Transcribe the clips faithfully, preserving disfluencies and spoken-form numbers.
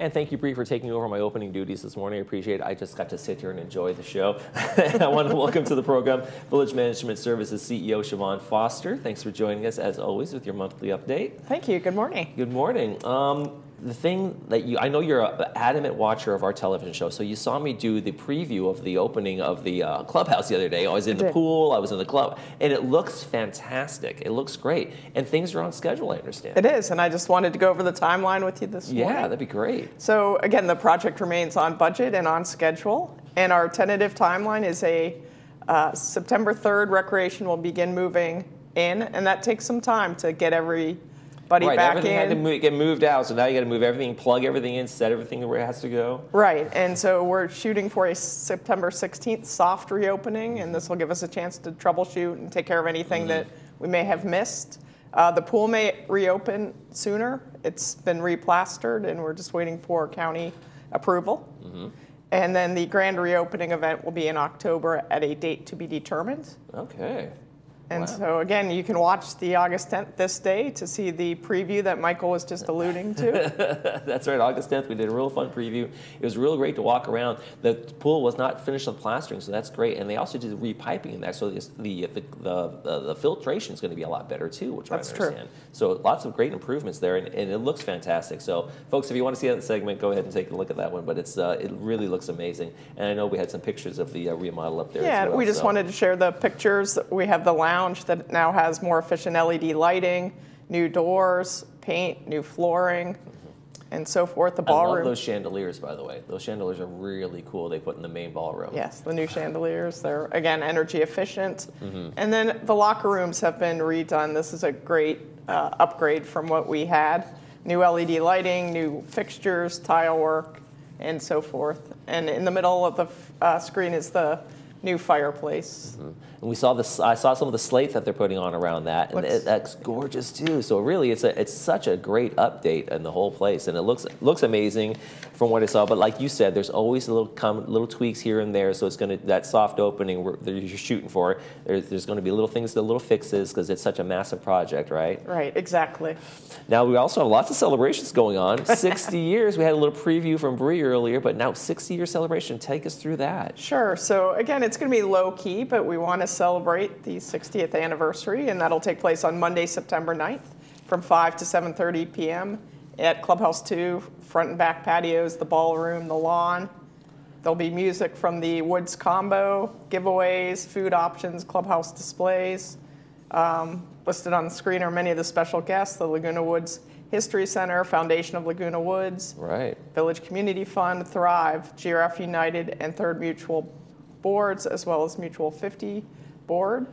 And thank you, Bree, for taking over my opening duties this morning. I appreciate it. I just got to sit here and enjoy the show. I want to welcome to the program Village Management Services C E O Siobhan Foster. Thanks for joining us, as always, with your monthly update. Thank you. Good morning. Good morning. Um, the thing that you, I know you're an adamant watcher of our television show, so you saw me do the preview of the opening of the uh, clubhouse the other day. I was in the pool, I was in the club, and it looks fantastic. It looks great. And things are on schedule, I understand. It is, and I just wanted to go over the timeline with you this morning. Yeah, that'd be great. So again, the project remains on budget and on schedule, and our tentative timeline is a uh, September third recreation will begin moving in, and that takes some time to get every Buddy right, back everything in. had to move, get moved out, so now you got to move everything, plug everything in, set everything where it has to go. Right, and so we're shooting for a September sixteenth soft reopening, and this will give us a chance to troubleshoot and take care of anything mm-hmm. that we may have missed. Uh, the pool may reopen sooner. It's been replastered, and we're just waiting for county approval. Mm-hmm. And then the grand reopening event will be in October at a date to be determined. Okay. And wow. so, again, you can watch the August tenth this day to see the preview that Michael was just alluding to. That's right. August tenth, we did a real fun preview. It was real great to walk around. The pool was not finished with plastering, so that's great. And they also did repiping in that, so the, the, the, the, the filtration is going to be a lot better, too, which that's I understand. True. So lots of great improvements there, and, and it looks fantastic. So, folks, if you want to see that segment, go ahead and take a look at that one. But it's uh, it really looks amazing. And I know we had some pictures of the uh, remodel up there yeah, as well. Yeah, we just so. wanted to share the pictures. We have the lounge. That now has more efficient L E D lighting, new doors, paint, new flooring, mm-hmm. and so forth. The ballroom. I love those chandeliers, by the way. Those chandeliers are really cool. They put in the main ballroom. Yes, the new chandeliers. They're, again, energy efficient. Mm-hmm. And then the locker rooms have been redone. This is a great uh, upgrade from what we had. New L E D lighting, new fixtures, tile work, and so forth. And in the middle of the uh, screen is the new fireplace. Mm-hmm. And we saw this, I saw some of the slate that they're putting on around that, and it, that's gorgeous too. So really, it's a, it's such a great update in the whole place, and it looks looks amazing from what I saw. But like you said, there's always little little tweaks here and there. So it's going to that soft opening where you're shooting for. There's there's going to be little things, the little fixes, because it's such a massive project, right? Right, exactly. Now we also have lots of celebrations going on. sixty years. We had a little preview from Bree earlier, but now sixty year celebration. Take us through that. Sure. So again, it's going to be low key, but we want to celebrate the sixtieth anniversary, and that'll take place on Monday, September ninth from five to seven thirty p m at Clubhouse two, front and back patios, the ballroom, the lawn. There'll be music from the Woods Combo, giveaways, food options, Clubhouse displays. Um, listed on the screen are many of the special guests, the Laguna Woods History Center, Foundation of Laguna Woods, right. Village Community Fund, Thrive, G R F United, and Third Mutual boards, as well as Mutual fifty board.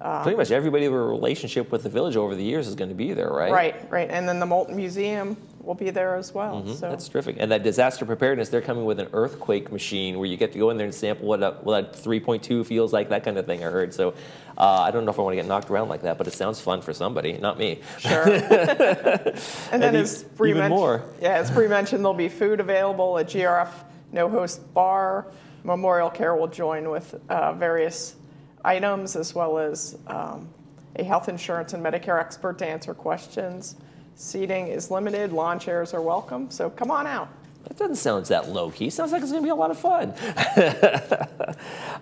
Um, Pretty much everybody with a relationship with the village over the years is going to be there, right? Right, right. And then the Moulton Museum will be there as well. Mm-hmm. so. That's terrific. And that disaster preparedness, they're coming with an earthquake machine where you get to go in there and sample what a, what a three point two feels like, that kind of thing I heard. So uh, I don't know if I want to get knocked around like that, but it sounds fun for somebody, not me. Sure. and, and then as Bree mentioned, yeah, as Bree mentioned, there'll be food available at G R F No Host Bar. Memorial Care will join with uh, various items, as well as um, a health insurance and Medicare expert to answer questions. Seating is limited. Lawn chairs are welcome, so come on out. That doesn't sound that low-key. Sounds like it's going to be a lot of fun.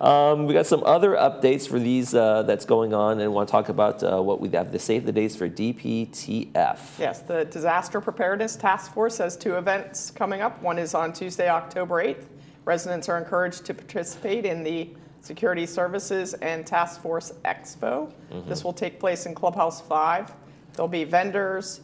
um, we got some other updates for these uh, that's going on, and want to talk about uh, what we have to save the dates for D P T F. Yes, the Disaster Preparedness Task Force has two events coming up. One is on Tuesday, October eighth. Residents are encouraged to participate in the Security Services and Task Force Expo. Mm-hmm. This will take place in Clubhouse five. There'll be vendors,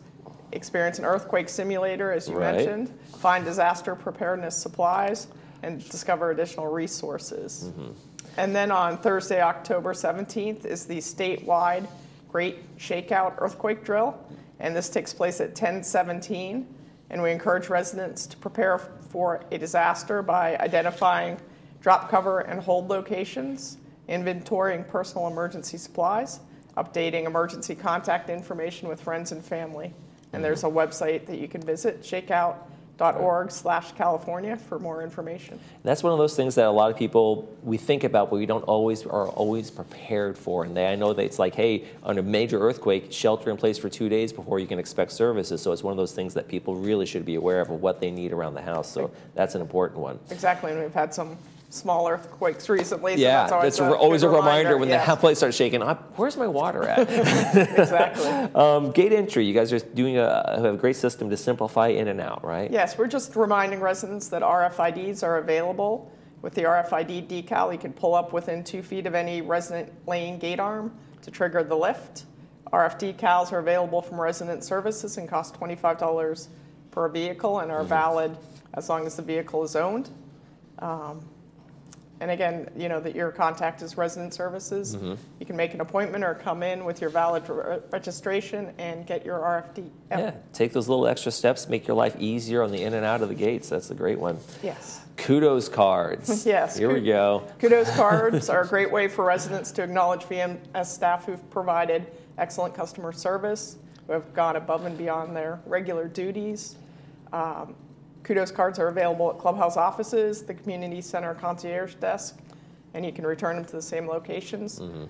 experience an earthquake simulator, as you right. mentioned, find disaster preparedness supplies, and discover additional resources. Mm-hmm. And then on Thursday, October seventeenth, is the statewide Great ShakeOut Earthquake Drill, and this takes place at ten seventeen. And we encourage residents to prepare for a disaster by identifying drop, cover, and hold locations, inventorying personal emergency supplies, updating emergency contact information with friends and family. And there's a website that you can visit, shakeout vmsinc dot org slash California for more information. That's one of those things that a lot of people, we think about, but we don't always, are always prepared for. And they, I know that it's like, hey, on a major earthquake, shelter in place for two days before you can expect services. So it's one of those things that people really should be aware of, of what they need around the house. So that's an important one. Exactly, and we've had some small earthquakes recently. So yeah, that's always, that's a, always a reminder, reminder when yes. the place starts shaking. Where's my water at? Exactly. um, gate entry. You guys are doing a, a great system to simplify in and out, right? Yes, we're just reminding residents that R F I Ds are available. With the R F I D decal, you can pull up within two feet of any resident lane gate arm to trigger the lift. R F decals are available from resident services and cost twenty-five dollars per vehicle and are mm-hmm. valid as long as the vehicle is owned. Um, And again, you know that your contact is resident services. Mm-hmm. You can make an appointment or come in with your valid re registration and get your R F D. Yeah, take those little extra steps, make your life easier on the in and out of the gates. That's a great one. Yes. Kudos cards. Yes. Here we go. Kudos cards are a great way for residents to acknowledge V M S staff who've provided excellent customer service, who have gone above and beyond their regular duties. Um, Kudos cards are available at clubhouse offices, the community center concierge desk, and you can return them to the same locations. Mm-hmm.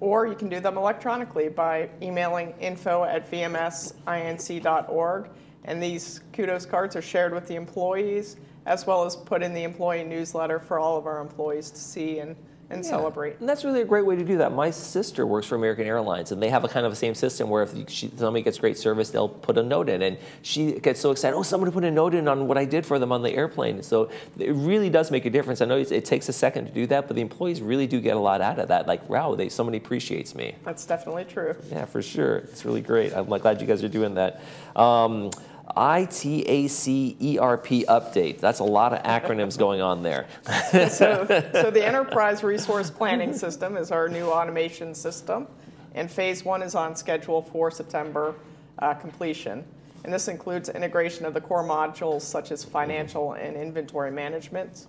Or you can do them electronically by emailing info at vmsinc dot org. And these kudos cards are shared with the employees, as well as put in the employee newsletter for all of our employees to see and and yeah. celebrate. And that's really a great way to do that. My sister works for American Airlines, and they have a kind of the same system where if she, somebody gets great service, they'll put a note in. And she gets so excited, oh, somebody put a note in on what I did for them on the airplane. So it really does make a difference. I know it takes a second to do that, but the employees really do get a lot out of that. Like, wow, they, somebody appreciates me. That's definitely true. Yeah, for sure. It's really great. I'm glad you guys are doing that. Um, I T A C E R P update. That's a lot of acronyms going on there. so, so the Enterprise Resource Planning System is our new automation system, and phase one is on schedule for September uh, completion. And this includes integration of the core modules such as financial and inventory management.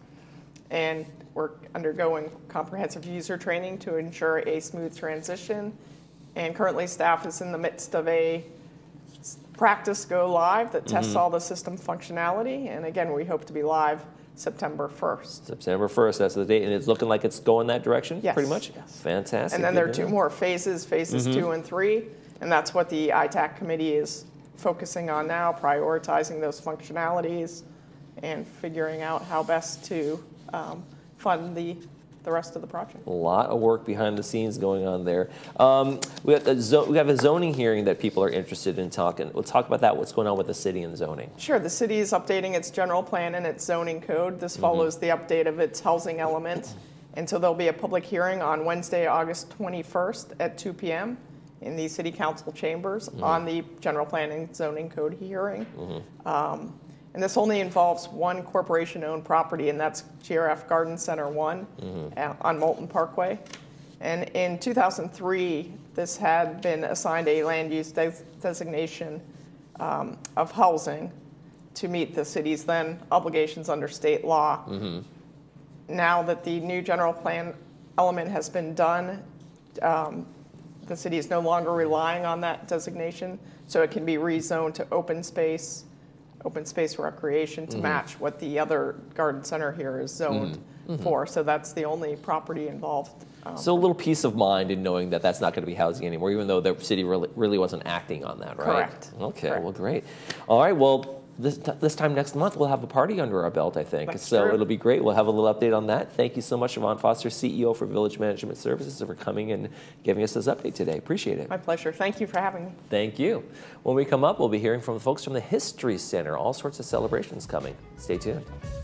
And we're undergoing comprehensive user training to ensure a smooth transition. And currently staff is in the midst of a practice go live that tests mm-hmm. all the system functionality, and again we hope to be live September first. September first, that's the date, and it's looking like it's going that direction? Yes. Pretty much? Yes. Fantastic. And then there are two more phases, phases mm-hmm. two and three, and that's what the I TAC committee is focusing on now, prioritizing those functionalities and figuring out how best to um, fund the the rest of the project. A lot of work behind the scenes going on there. Um, we, have a we have a zoning hearing that people are interested in talking. We'll talk about that, what's going on with the city and zoning. Sure, the city is updating its general plan and its zoning code. This mm-hmm. follows the update of its housing element. And so there'll be a public hearing on Wednesday, August twenty-first at two p m in the City Council Chambers mm-hmm. on the general plan and zoning code hearing. Mm-hmm. um, And this only involves one corporation-owned property, and that's G R F Garden Center one mm-hmm. on Moulton Parkway. And in two thousand three, this had been assigned a land use de designation um, of housing to meet the city's then obligations under state law. Mm-hmm. Now that the new general plan element has been done, um, the city is no longer relying on that designation, so it can be rezoned to open space. Open space recreation to mm-hmm. match what the other garden center here is zoned mm-hmm. for. So that's the only property involved. Um, so a little peace of mind in knowing that that's not going to be housing anymore, even though the city really, really wasn't acting on that, right? Correct. Okay, correct. Well, great. All right, well, this, this time next month, we'll have a party under our belt, I think. That's so true. It'll be great. We'll have a little update on that. Thank you so much, Siobhan Foster, C E O for Village Management Services, for coming and giving us this update today. Appreciate it. My pleasure. Thank you for having me. Thank you. When we come up, we'll be hearing from the folks from the History Center. All sorts of celebrations coming. Stay tuned.